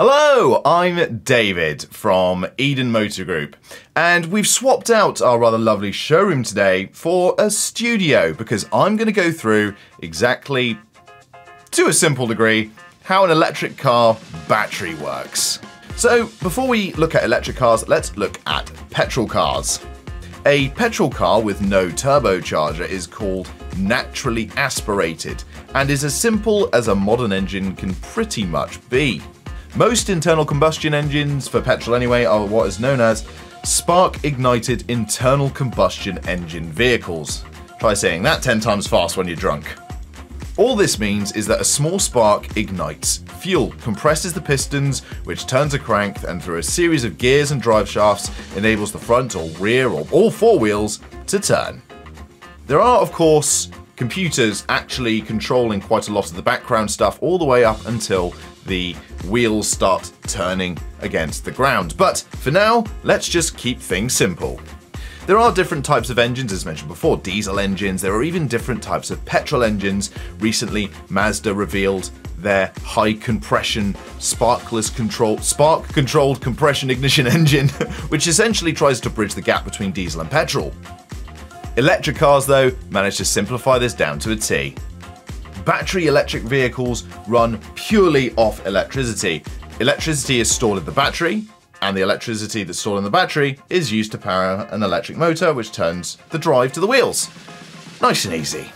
Hello, I'm David from Eden Motor Group, and we've swapped out our rather lovely showroom today for a studio because I'm going to go through exactly, to a simple degree, how an electric car battery works. So before we look at electric cars, let's look at petrol cars. A petrol car with no turbocharger is called naturally aspirated and is as simple as a modern engine can pretty much be. Most internal combustion engines, for petrol anyway, are what is known as spark-ignited internal combustion engine vehicles. Try saying that 10 times fast when you're drunk. All this means is that a small spark ignites fuel, compresses the pistons, which turns a crank, and through a series of gears and drive shafts, enables the front or rear or all four wheels to turn. There are, of course, computers actually controlling quite a lot of the background stuff all the way up until the wheels start turning against the ground. But for now, let's just keep things simple. There are different types of engines, as mentioned before, diesel engines. There are even different types of petrol engines. Recently, Mazda revealed their high compression, spark-controlled compression ignition engine, which essentially tries to bridge the gap between diesel and petrol. Electric cars, though, manage to simplify this down to a T. Battery electric vehicles run purely off electricity. Electricity is stored in the battery, and the electricity that's stored in the battery is used to power an electric motor, which turns the drive to the wheels. Nice and easy.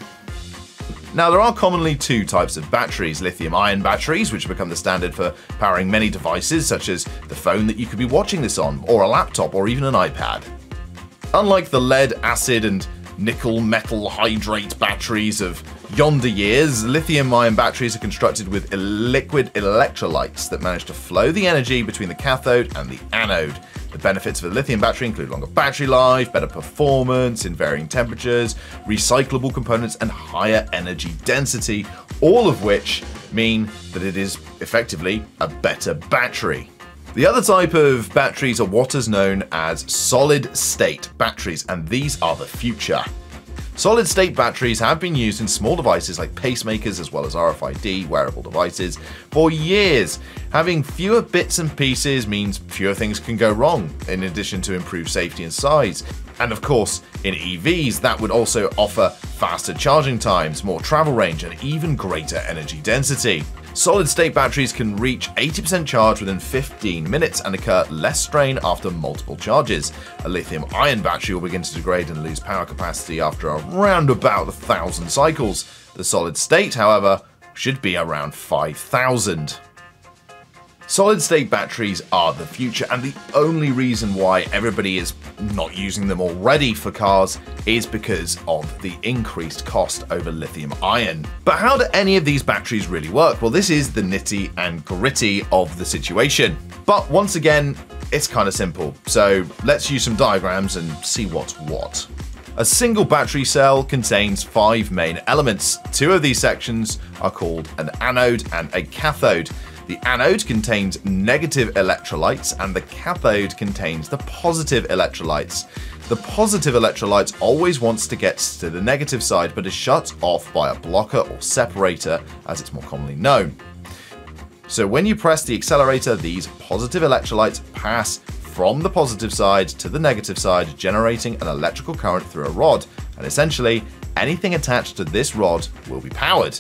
Now, there are commonly two types of batteries: lithium-ion batteries, which become the standard for powering many devices, such as the phone that you could be watching this on, or a laptop, or even an iPad. Unlike the lead, acid, and nickel metal hydrate batteries of yonder years, lithium-ion batteries are constructed with liquid electrolytes that manage to flow the energy between the cathode and the anode. The benefits of a lithium battery include longer battery life, better performance in varying temperatures, recyclable components, and higher energy density, all of which mean that it is effectively a better battery. The other type of batteries are what is known as solid-state batteries, and these are the future. Solid-state batteries have been used in small devices like pacemakers, as well as RFID wearable devices, for years. Having fewer bits and pieces means fewer things can go wrong, in addition to improved safety and size. And of course, in EVs, that would also offer faster charging times, more travel range, and even greater energy density. Solid-state batteries can reach 80% charge within 15 minutes and incur less strain after multiple charges. A lithium-ion battery will begin to degrade and lose power capacity after around about 1,000 cycles. The solid-state, however, should be around 5,000. Solid-state batteries are the future, and the only reason why everybody is not using them already for cars is because of the increased cost over lithium-ion. But how do any of these batteries really work? Well, this is the nitty and gritty of the situation. But once again, it's kind of simple. So let's use some diagrams and see what's what. A single battery cell contains 5 main elements. 2 of these sections are called an anode and a cathode. The anode contains negative electrolytes, and the cathode contains the positive electrolytes. The positive electrolytes always wants to get to the negative side, but is shut off by a blocker or separator, as it's more commonly known. So when you press the accelerator, these positive electrolytes pass from the positive side to the negative side, generating an electrical current through a rod, and essentially anything attached to this rod will be powered.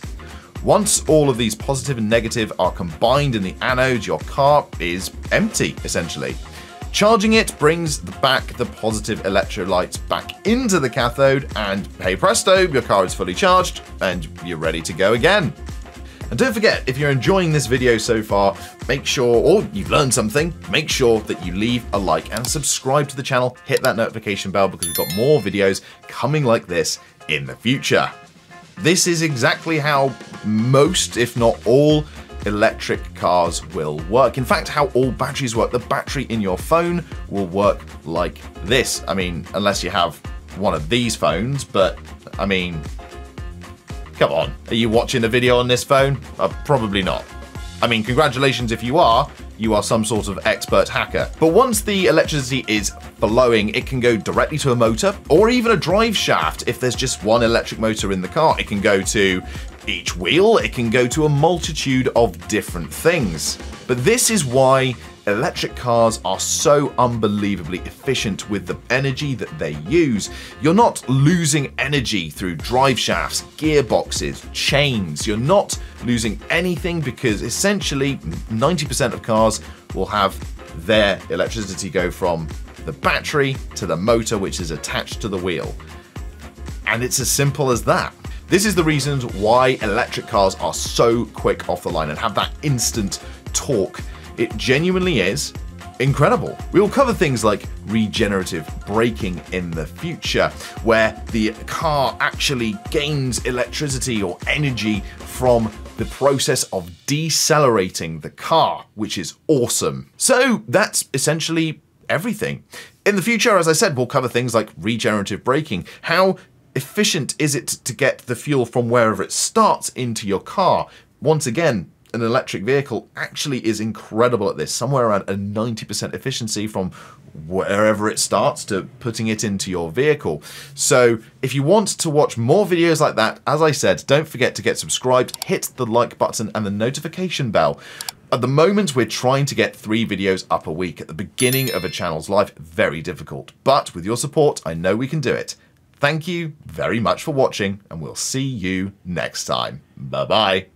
Once all of these positive and negative are combined in the anode, your car is empty, essentially. Charging it brings back the positive electrolytes back into the cathode, and hey presto, your car is fully charged and you're ready to go again. And don't forget, if you're enjoying this video so far, make sure, or you've learned something, make sure that you leave a like and subscribe to the channel. Hit that notification bell because we've got more videos coming like this in the future. This is exactly how most, if not all, electric cars will work. In fact, how all batteries work. The battery in your phone will work like this. I mean, unless you have one of these phones, but I mean, come on. Are you watching a video on this phone? Probably not. I mean, congratulations if you are. You are some sort of expert hacker. But once the electricity is flowing, it can go directly to a motor or even a drive shaft. If there's just one electric motor in the car, it can go to each wheel, it can go to a multitude of different things. But this is why electric cars are so unbelievably efficient with the energy that they use. You're not losing energy through drive shafts, gearboxes, chains. You're not losing anything because essentially 90% of cars will have their electricity go from the battery to the motor, which is attached to the wheel. And it's as simple as that. This is the reason why electric cars are so quick off the line and have that instant torque. It genuinely is incredible. We will cover things like regenerative braking in the future, where the car actually gains electricity or energy from the process of decelerating the car, which is awesome. So that's essentially everything. In the future, as I said, we'll cover things like regenerative braking. How efficient is it to get the fuel from wherever it starts into your car? Once again, an electric vehicle actually is incredible at this, somewhere around a 90% efficiency from wherever it starts to putting it into your vehicle. So if you want to watch more videos like that, as I said, don't forget to get subscribed, hit the like button and the notification bell. At the moment, we're trying to get 3 videos up a week. At the beginning of a channel's life, very difficult. But with your support, I know we can do it. Thank you very much for watching, and we'll see you next time. Bye-bye.